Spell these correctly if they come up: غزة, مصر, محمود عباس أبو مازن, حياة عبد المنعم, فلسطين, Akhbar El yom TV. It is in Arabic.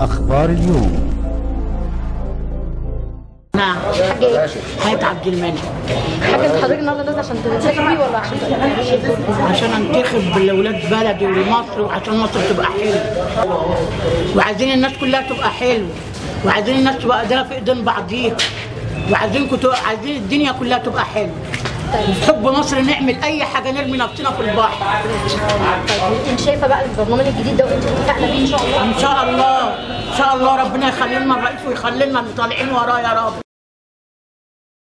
أخبار اليوم. نعم حياة عبد المنعم. حاجة حضرتك النهارده عشان تنتخبي ولا عشان عشان انتخب لاولاد بلدي ولمصر، وعشان مصر تبقى حلوة، وعايزين الناس كلها تبقى حلوة، وعايزين الناس تبقى قادرة في ايدين بعضيها، وعايزينكم عايزين الدنيا كلها تبقى حلوة. حب مصر نعمل اي حاجه، نرمي نفسنا في البحر. طيب انت شايفه بقى البرنامج الجديد ده وانت متفائله بيه ان شاء الله؟ ان شاء الله ان شاء الله، ربنا يخلي لنا الرئيس ويخلي لنا اللي طالعين وراه يا رب.